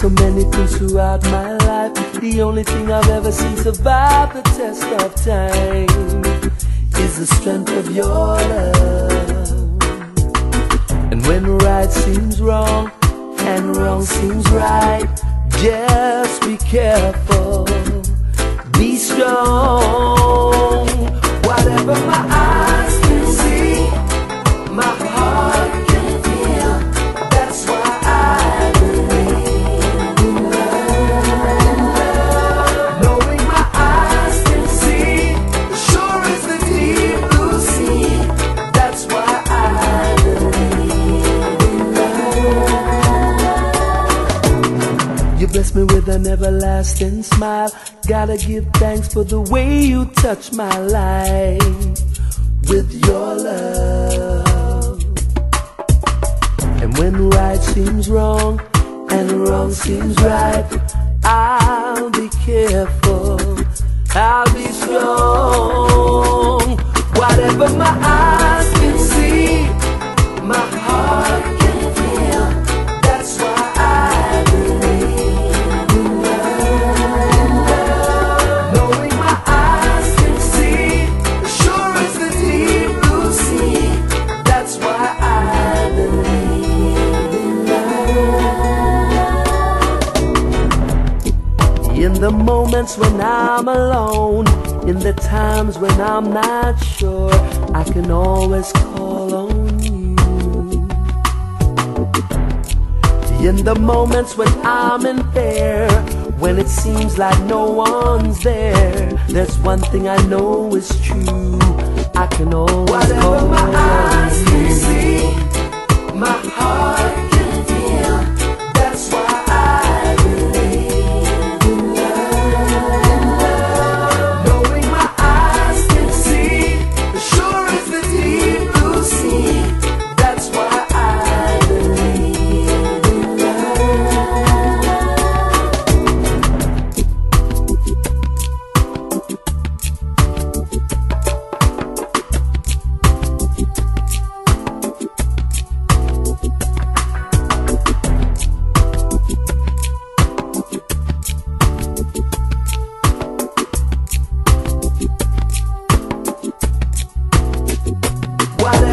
so many things throughout my life. The only thing I've ever seen survive the test of time is the strength of your love. And when right seems wrong and wrong seems right, just be careful, be strong. Whatever my eyes can see, my heart can feel, that's why I believe in love. Knowing my eyes can see, sure is the deep blue sea, that's why I believe in love. You bless me with an everlasting smile, gotta give thanks for the way you touch my life with your love. And when right seems wrong and wrong seems right, I'll be careful, I'll be strong. Whatever my eyes can see, my heart can feel, that's why I believe. The moments when I'm alone, in the times when I'm not sure, I can always call on you. In the moments when I'm in fear, when it seems like no one's there, there's one thing I know is true, I can always call on you.